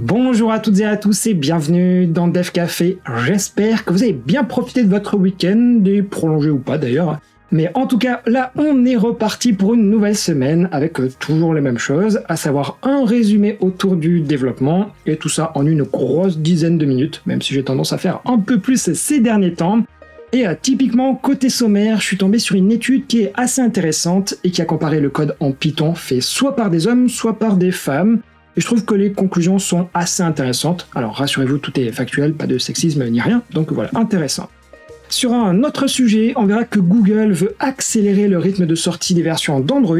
Bonjour à toutes et à tous et bienvenue dans DEF CAFÉ. J'espère que vous avez bien profité de votre week-end, et prolongé ou pas d'ailleurs. Mais en tout cas, là, on est reparti pour une nouvelle semaine avec toujours les mêmes choses, à savoir un résumé autour du développement, et tout ça en une grosse dizaine de minutes, même si j'ai tendance à faire un peu plus ces derniers temps. Et typiquement, côté sommaire, je suis tombé sur une étude qui est assez intéressante et qui a comparé le code en Python fait soit par des hommes, soit par des femmes. Et je trouve que les conclusions sont assez intéressantes. Alors rassurez-vous, tout est factuel, pas de sexisme ni rien, donc voilà, intéressant. Sur un autre sujet, on verra que Google veut accélérer le rythme de sortie des versions d'Android.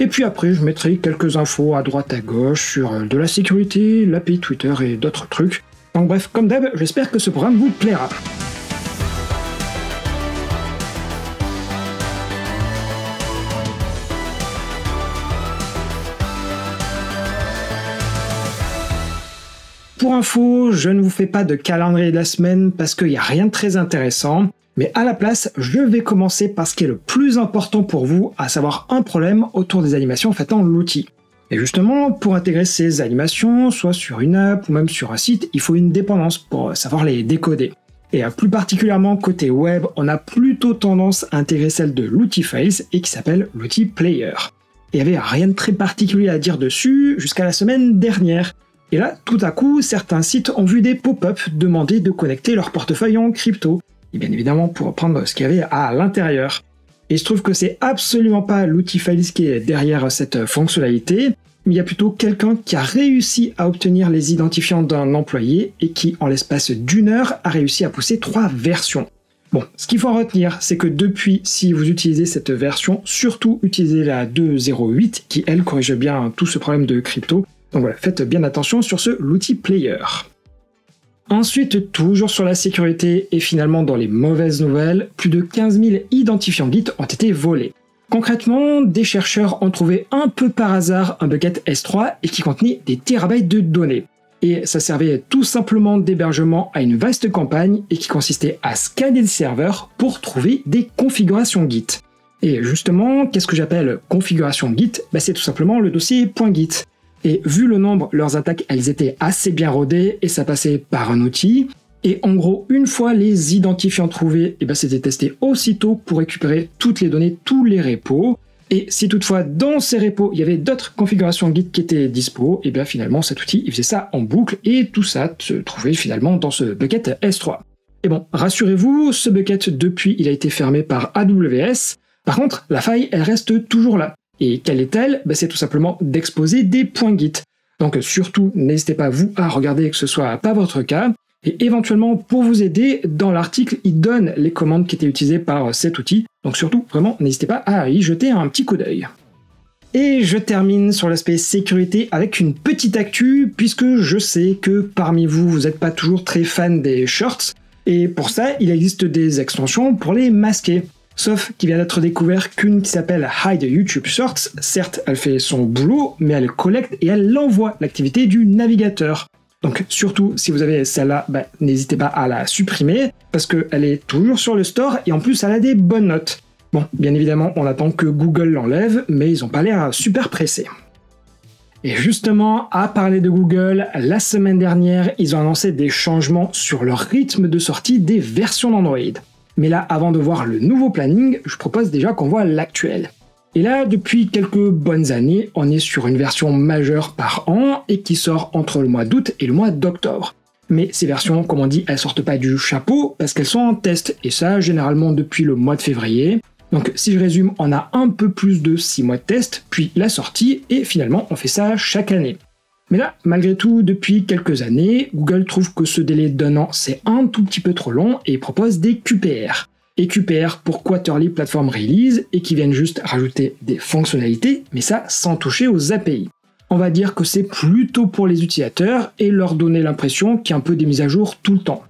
Et puis après, je mettrai quelques infos à droite à gauche sur de la sécurité, l'API Twitter et d'autres trucs. Donc bref, comme d'hab, j'espère que ce programme vous plaira. Pour info, je ne vous fais pas de calendrier de la semaine parce qu'il n'y a rien de très intéressant, mais à la place, je vais commencer par ce qui est le plus important pour vous, à savoir un problème autour des animations faites en Lottie. Et justement, pour intégrer ces animations, soit sur une app ou même sur un site, il faut une dépendance pour savoir les décoder. Et plus particulièrement côté web, on a plutôt tendance à intégrer celle de LottieFiles et qui s'appelle Lottie Player. Il n'y avait rien de très particulier à dire dessus jusqu'à la semaine dernière. Et là, tout à coup, certains sites ont vu des pop-up demander de connecter leur portefeuille en crypto. Et bien évidemment, pour prendre ce qu'il y avait à l'intérieur. Et il se trouve que c'est absolument pas LottieFiles qui est derrière cette fonctionnalité, mais il y a plutôt quelqu'un qui a réussi à obtenir les identifiants d'un employé et qui, en l'espace d'une heure, a réussi à pousser 3 versions. Bon, ce qu'il faut en retenir, c'est que depuis, si vous utilisez cette version, surtout utilisez la 2.0.8 qui, elle, corrige bien tout ce problème de crypto. Donc voilà, faites bien attention sur ce Lottie Player. Ensuite, toujours sur la sécurité et finalement dans les mauvaises nouvelles, plus de 15 000 identifiants Git ont été volés. Concrètement, des chercheurs ont trouvé un peu par hasard un bucket S3 et qui contenait des terabytes de données. Et ça servait tout simplement d'hébergement à une vaste campagne et qui consistait à scanner le serveur pour trouver des configurations Git. Et justement, qu'est-ce que j'appelle configuration Git? C'est tout simplement le dossier .git. Et vu le nombre, leurs attaques, elles étaient assez bien rodées et ça passait par un outil. Et en gros, une fois les identifiants trouvés, et c'était testé aussitôt pour récupérer toutes les données, tous les repos. Et si toutefois, dans ces repos, il y avait d'autres configurations Git qui étaient dispo, et bien finalement, cet outil, il faisait ça en boucle et tout ça se trouvait finalement dans ce bucket S3. Et bon, rassurez-vous, ce bucket, depuis, il a été fermé par AWS. Par contre, la faille, elle reste toujours là. Et quelle est-elle? C'est tout simplement d'exposer des points Git. Donc surtout, n'hésitez pas vous à regarder que ce soit pas votre cas. Et éventuellement, pour vous aider, dans l'article, il donne les commandes qui étaient utilisées par cet outil. Donc surtout, vraiment, n'hésitez pas à y jeter un petit coup d'œil. Et je termine sur l'aspect sécurité avec une petite actu, puisque je sais que parmi vous, vous n'êtes pas toujours très fan des shorts. Et pour ça, il existe des extensions pour les masquer. Sauf qu'il vient d'être découvert qu'une qui s'appelle Hide YouTube Shorts, certes elle fait son boulot, mais elle collecte et elle l'envoie l'activité du navigateur. Donc surtout si vous avez celle-là, n'hésitez pas à la supprimer, parce qu'elle est toujours sur le store et en plus elle a des bonnes notes. Bon, bien évidemment on attend que Google l'enlève, mais ils n'ont pas l'air super pressés. Et justement, à parler de Google, la semaine dernière ils ont annoncé des changements sur leur rythme de sortie des versions d'Android. Mais là, avant de voir le nouveau planning, je propose déjà qu'on voit l'actuel. Et là, depuis quelques bonnes années, on est sur une version majeure par an et qui sort entre le mois d'août et le mois d'octobre. Mais ces versions, comme on dit, elles sortent pas du chapeau parce qu'elles sont en test, et ça généralement depuis le mois de février. Donc si je résume, on a un peu plus de 6 mois de test, puis la sortie, et finalement on fait ça chaque année. Mais là, malgré tout, depuis quelques années, Google trouve que ce délai d'un an, c'est un tout petit peu trop long et propose des QPR. Et QPR pour Quarterly Platform Release, et qui viennent juste rajouter des fonctionnalités, mais ça sans toucher aux API. On va dire que c'est plutôt pour les utilisateurs et leur donner l'impression qu'il y a un peu des mises à jour tout le temps.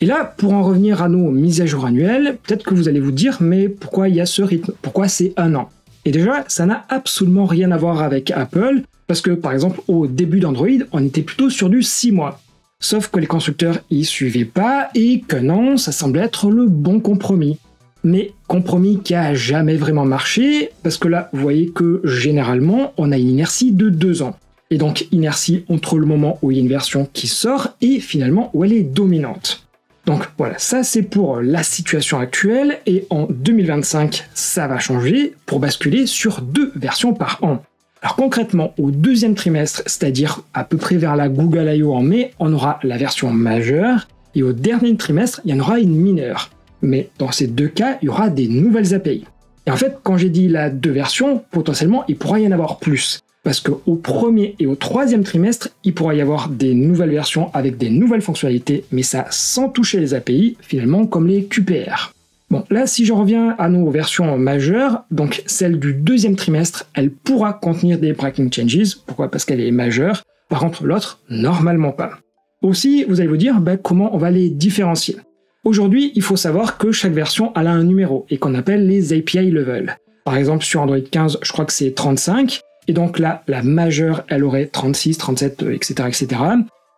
Et là, pour en revenir à nos mises à jour annuelles, peut-être que vous allez vous dire, mais pourquoi il y a ce rythme? Pourquoi c'est un an? Et déjà, ça n'a absolument rien à voir avec Apple, parce que par exemple au début d'Android, on était plutôt sur du 6 mois. Sauf que les constructeurs y suivaient pas et qu'un an, ça semblait être le bon compromis. Mais compromis qui a jamais vraiment marché, parce que là, vous voyez que généralement, on a une inertie de 2 ans. et donc inertie entre le moment où il y a une version qui sort et finalement où elle est dominante. Donc voilà, ça c'est pour la situation actuelle, et en 2025, ça va changer pour basculer sur 2 versions par an. Alors concrètement, au 2e trimestre, c'est-à-dire à peu près vers la Google I.O. en mai, on aura la version majeure, et au dernier trimestre, il y en aura une mineure. Mais dans ces 2 cas, il y aura des nouvelles API. Et en fait, quand j'ai dit la 2 versions, potentiellement, il pourra y en avoir plus. Parce qu'au 1er et au 3e trimestre, il pourra y avoir des nouvelles versions avec des nouvelles fonctionnalités, mais ça sans toucher les API, finalement, comme les QPR. Bon, là, si je reviens à nos versions majeures, donc celle du 2e trimestre, elle pourra contenir des breaking changes. Pourquoi? Parce qu'elle est majeure. Par contre, l'autre, normalement pas. Aussi, vous allez vous dire comment on va les différencier. Aujourd'hui, il faut savoir que chaque version a un numéro et qu'on appelle les API level. Par exemple, sur Android 15, je crois que c'est 35. Et donc là, la majeure, elle aurait 36, 37, etc. etc.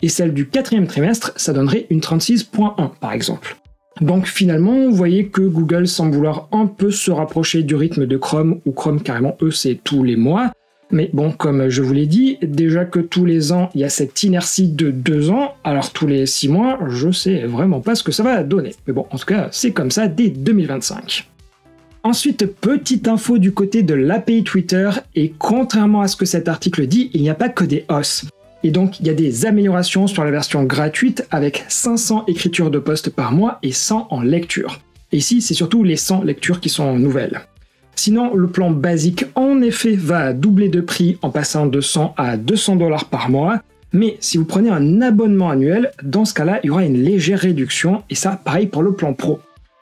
Et celle du 4e trimestre, ça donnerait une 36.1, par exemple. Donc finalement, vous voyez que Google semble vouloir un peu se rapprocher du rythme de Chrome, où Chrome, carrément, eux, c'est tous les mois. Mais bon, comme je vous l'ai dit, déjà que tous les ans, il y a cette inertie de 2 ans, alors tous les 6 mois, je sais vraiment pas ce que ça va donner. Mais bon, en tout cas, c'est comme ça dès 2025. Ensuite, petite info du côté de l'API Twitter, et contrairement à ce que cet article dit, il n'y a pas que des hausses. Et donc, il y a des améliorations sur la version gratuite avec 500 écritures de posts par mois et 100 en lecture. Et ici, c'est surtout les 100 lectures qui sont nouvelles. Sinon, le plan basique, en effet, va doubler de prix en passant de 100 à 200 $ par mois. Mais si vous prenez un abonnement annuel, dans ce cas-là, il y aura une légère réduction. Et ça, pareil pour le plan pro.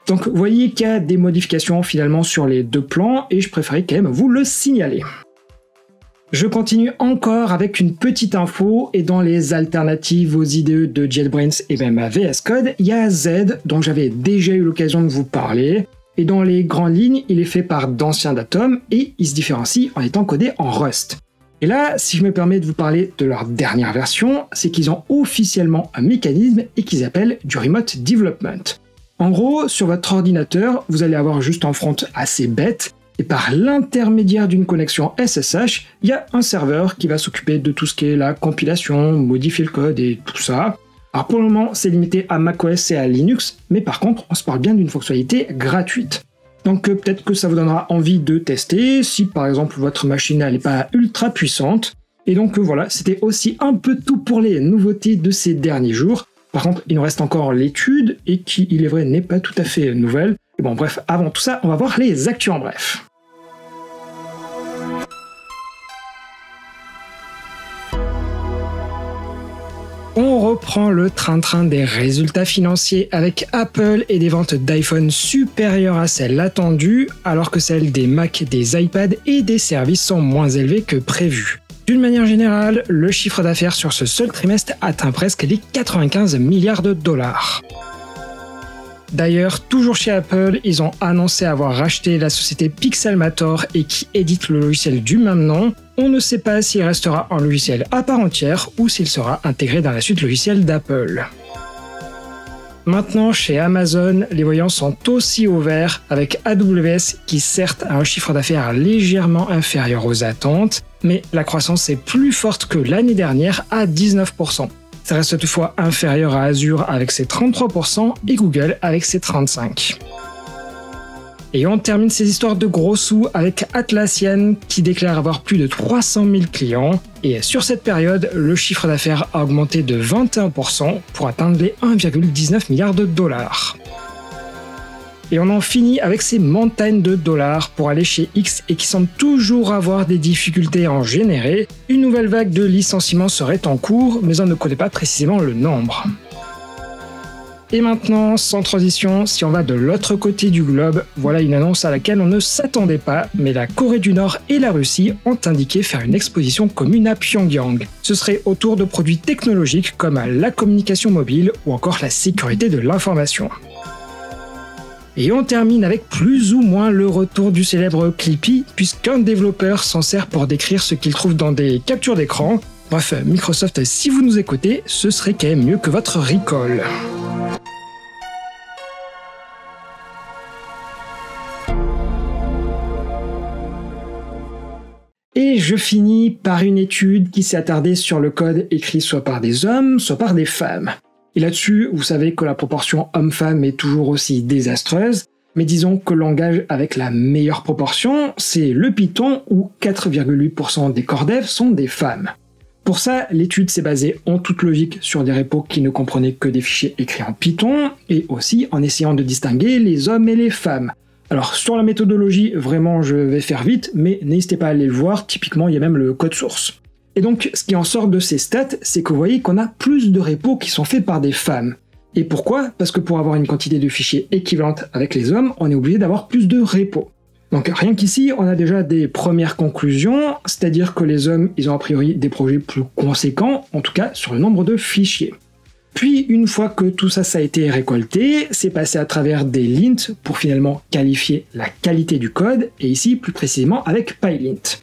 Donc, vous voyez qu'il y a des modifications finalement sur les 2 plans, et je préférais quand même vous le signaler. Je continue encore avec une petite info, et dans les alternatives aux IDE de JetBrains et même à VS Code, il y a Zed, dont j'avais déjà eu l'occasion de vous parler. Et dans les grandes lignes, il est fait par d'anciens d'Atom et il se différencie en étant codé en Rust. Et là, si je me permets de vous parler de leur dernière version, c'est qu'ils ont officiellement un mécanisme et qu'ils appellent du remote development. En gros, sur votre ordinateur, vous allez avoir juste un front assez bête et par l'intermédiaire d'une connexion SSH, il y a un serveur qui va s'occuper de tout ce qui est la compilation, modifier le code et tout ça. Alors pour le moment, c'est limité à macOS et à Linux, mais par contre, on se parle bien d'une fonctionnalité gratuite. Donc peut-être que ça vous donnera envie de tester, si par exemple votre machine n'est pas ultra puissante. Et donc voilà, c'était aussi un peu tout pour les nouveautés de ces derniers jours. Par contre, il nous reste encore l'étude, et qui, il est vrai, n'est pas tout à fait nouvelle. Et bon bref, avant tout ça, on va voir les actus en bref. On reprend le train-train des résultats financiers avec Apple et des ventes d'iPhone supérieures à celles attendues, alors que celles des Mac, des iPads et des services sont moins élevées que prévues. D'une manière générale, le chiffre d'affaires sur ce seul trimestre atteint presque les 95 milliards $. D'ailleurs, toujours chez Apple, ils ont annoncé avoir racheté la société Pixelmator et qui édite le logiciel du même nom. On ne sait pas s'il restera un logiciel à part entière ou s'il sera intégré dans la suite logicielle d'Apple. Maintenant, chez Amazon, les voyants sont aussi au vert avec AWS qui certes a un chiffre d'affaires légèrement inférieur aux attentes, mais la croissance est plus forte que l'année dernière à 19 %. Ça reste toutefois inférieur à Azure avec ses 33 % et Google avec ses 35 %. Et on termine ces histoires de gros sous avec Atlassian qui déclare avoir plus de 300 000 clients. Et sur cette période, le chiffre d'affaires a augmenté de 21 % pour atteindre les 1,19 milliard $. Et on en finit avec ces montagnes de dollars pour aller chez X et qui semblent toujours avoir des difficultés à en générer. Une nouvelle vague de licenciements serait en cours, mais on ne connaît pas précisément le nombre. Et maintenant, sans transition, si on va de l'autre côté du globe, voilà une annonce à laquelle on ne s'attendait pas, mais la Corée du Nord et la Russie ont indiqué faire une exposition commune à Pyongyang. Ce serait autour de produits technologiques comme la communication mobile ou encore la sécurité de l'information. Et on termine avec plus ou moins le retour du célèbre Clippy, puisqu'un développeur s'en sert pour décrire ce qu'il trouve dans des captures d'écran. Bref, Microsoft, si vous nous écoutez, ce serait quand même mieux que votre recall. Et Je finis par une étude qui s'est attardée sur le code écrit soit par des hommes, soit par des femmes. Et là-dessus, vous savez que la proportion homme-femme est toujours aussi désastreuse, mais disons que le langage avec la meilleure proportion, c'est le Python où 4,8% des corps dev sont des femmes. Pour ça, l'étude s'est basée en toute logique sur des repos qui ne comprenaient que des fichiers écrits en Python, et aussi en essayant de distinguer les hommes et les femmes. Alors sur la méthodologie, vraiment je vais faire vite, mais n'hésitez pas à aller le voir, typiquement il y a même le code source. Et donc ce qui en sort de ces stats, c'est que vous voyez qu'on a plus de repos qui sont faits par des femmes. Et pourquoi? Parce que pour avoir une quantité de fichiers équivalente avec les hommes, on est obligé d'avoir plus de repos. Donc rien qu'ici, on a déjà des premières conclusions, c'est-à-dire que les hommes, ils ont a priori des projets plus conséquents, en tout cas sur le nombre de fichiers. Puis une fois que tout ça, ça a été récolté, c'est passé à travers des lints pour finalement qualifier la qualité du code, et ici plus précisément avec PyLint.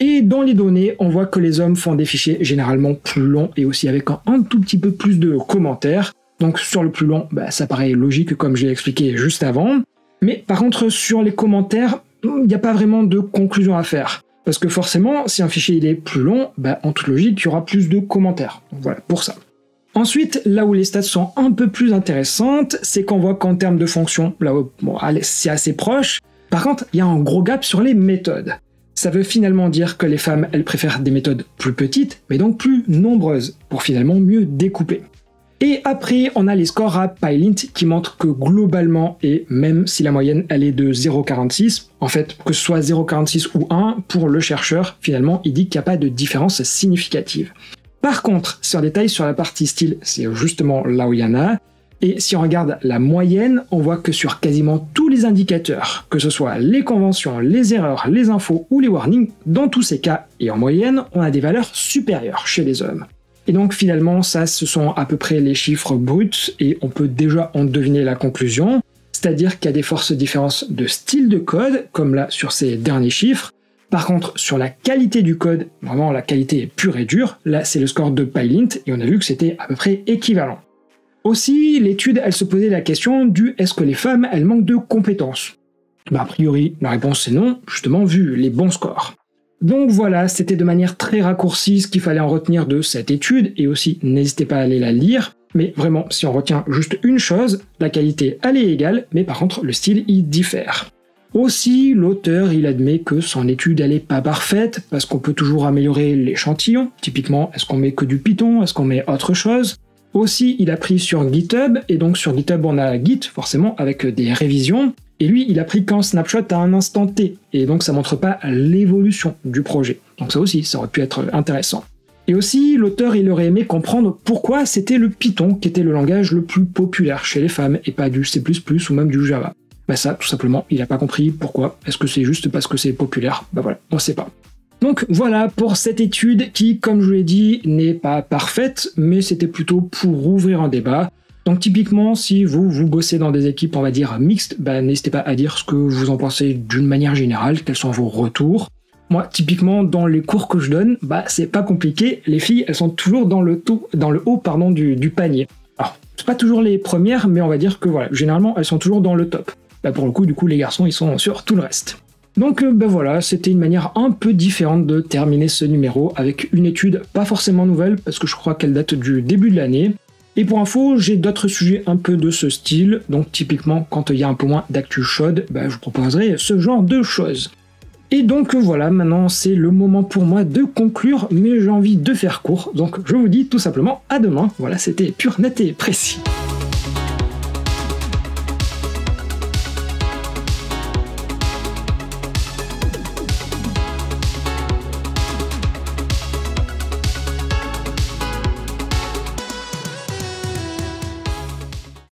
Et dans les données, on voit que les hommes font des fichiers généralement plus longs et aussi avec un tout petit peu plus de commentaires. Donc sur le plus long, ça paraît logique comme je l'ai expliqué juste avant. Mais par contre sur les commentaires, il n'y a pas vraiment de conclusion à faire. Parce que forcément, si un fichier il est plus long, en toute logique, il y aura plus de commentaires. Donc voilà, pour ça. Ensuite, là où les stats sont un peu plus intéressantes, c'est qu'on voit qu'en termes de fonctions, là c'est assez proche. Par contre, il y a un gros gap sur les méthodes. Ça veut finalement dire que les femmes, elles préfèrent des méthodes plus petites, mais donc plus nombreuses, pour finalement mieux découper. Et après, on a les scores à PyLint qui montrent que globalement, et même si la moyenne elle est de 0,46, en fait, que ce soit 0,46 ou 1, pour le chercheur, finalement, il dit qu'il n'y a pas de différence significative. Par contre, si on détaille sur la partie style, c'est justement là où il y en a. Et si on regarde la moyenne, on voit que sur quasiment tous les indicateurs, que ce soit les conventions, les erreurs, les infos ou les warnings, dans tous ces cas, et en moyenne, on a des valeurs supérieures chez les hommes. Et donc finalement, ça, ce sont à peu près les chiffres bruts, et on peut déjà en deviner la conclusion, c'est-à-dire qu'il y a des fortes différences de style de code, comme là sur ces derniers chiffres. Par contre, sur la qualité du code, vraiment la qualité est pure et dure, là c'est le score de PyLint, et on a vu que c'était à peu près équivalent. Aussi, l'étude, elle se posait la question du « est-ce que les femmes, elles manquent de compétences ?» A priori, la réponse est non, justement vu les bons scores. Donc voilà, c'était de manière très raccourcie ce qu'il fallait en retenir de cette étude, et aussi n'hésitez pas à aller la lire, mais vraiment, si on retient juste une chose, la qualité, elle est égale, mais par contre, le style y diffère. Aussi, l'auteur, il admet que son étude, elle n'est pas parfaite, parce qu'on peut toujours améliorer l'échantillon. Typiquement, est-ce qu'on met que du Python? Est-ce qu'on met autre chose? Aussi, il a pris sur GitHub, et donc sur GitHub, on a Git, forcément, avec des révisions. Et lui, il a pris qu'un snapshot à un instant T, et donc ça montre pas l'évolution du projet. Donc ça aussi, ça aurait pu être intéressant. Et aussi, l'auteur, il aurait aimé comprendre pourquoi c'était le Python qui était le langage le plus populaire chez les femmes, et pas du C++ ou même du Java. Ça, tout simplement, il n'a pas compris pourquoi. Est-ce que c'est juste parce que c'est populaire? Voilà, on ne sait pas. Donc voilà pour cette étude qui, comme je l'ai dit, n'est pas parfaite, mais c'était plutôt pour ouvrir un débat. Donc typiquement, si vous bossez dans des équipes, on va dire, mixtes, n'hésitez pas à dire ce que vous en pensez d'une manière générale, quels sont vos retours. Moi, typiquement, dans les cours que je donne, c'est pas compliqué, les filles, elles sont toujours dans le haut, du panier. Alors, c'est pas toujours les premières, mais on va dire que voilà, généralement, elles sont toujours dans le top. Pour le coup, du coup, les garçons, ils sont sur tout le reste. Donc voilà, c'était une manière un peu différente de terminer ce numéro avec une étude pas forcément nouvelle, parce que je crois qu'elle date du début de l'année. Et pour info, j'ai d'autres sujets un peu de ce style, donc typiquement quand il y a un peu moins d'actu chaude, je vous proposerai ce genre de choses. Et donc voilà, maintenant c'est le moment pour moi de conclure, mais j'ai envie de faire court, donc je vous dis tout simplement à demain. Voilà, c'était pur, net et précis.